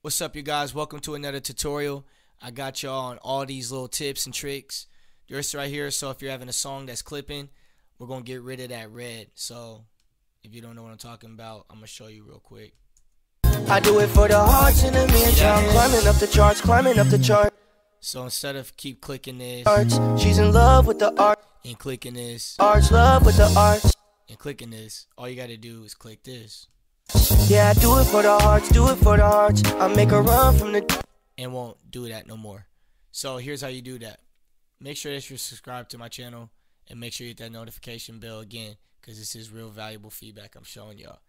What's up, you guys? Welcome to another tutorial. I got y'all on all these little tips and tricks. This right here, so if you're having a song that's clipping, we're going to get rid of that red. So if you don't know what I'm talking about, I'm going to show you real quick. I do it for the hearts in the midst. I'm climbing up the charts, climbing up the chart. So instead of keep clicking this, arts, she's in love with the art, and clicking this, arts, love with the arts, and clicking this, all you got to do is click this. Yeah, I do it for the hearts, do it for the hearts. I make a run from the... And won't do that no more. So here's how you do that. Make sure that you're subscribed to my channel. And make sure you hit that notification bell again. Because this is real valuable feedback I'm showing y'all.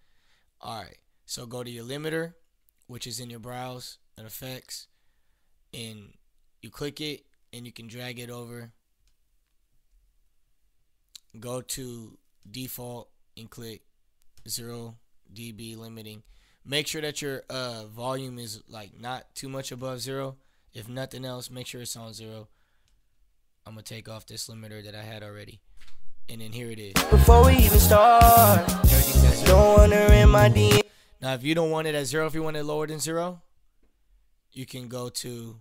Alright, so go to your limiter, which is in your browse and effects. And you click it and you can drag it over. Go to default and click 0 dB limiting. Make sure that your volume is like not too much above zero. If nothing else, make sure it's on zero. I'm gonna take off this limiter that I had already, and then here it is. Before we even start, don't want her in my DM. Now, if you don't want it at zero, if you want it lower than zero, you can go to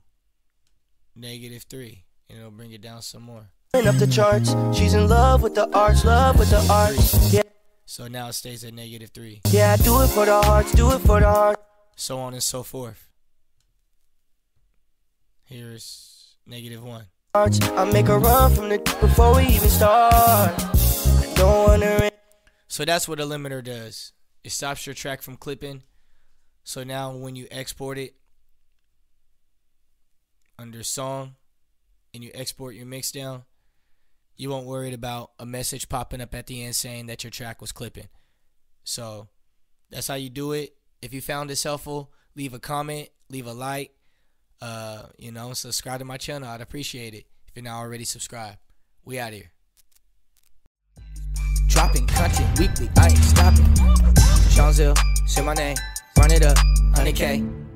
-3, and it'll bring it down some more. Up the charts, she's in love with the arts, love with the arts. Yeah. So now it stays at -3. Yeah, I do it for the hearts, do it for the heart. So on and so forth. Here's -1. I make a run from the before we even start. I don't wanna. So that's what a limiter does. It stops your track from clipping. So now when you export it under song and you export your mix down, you won't worry about a message popping up at the end saying that your track was clipping. So that's how you do it. If you found this helpful, leave a comment, leave a like, you know, subscribe to my channel. I'd appreciate it if you're not already subscribed. We out here. Dropping content weekly, I ain't stopping. Sean Zill, say my name, run it up, 100K.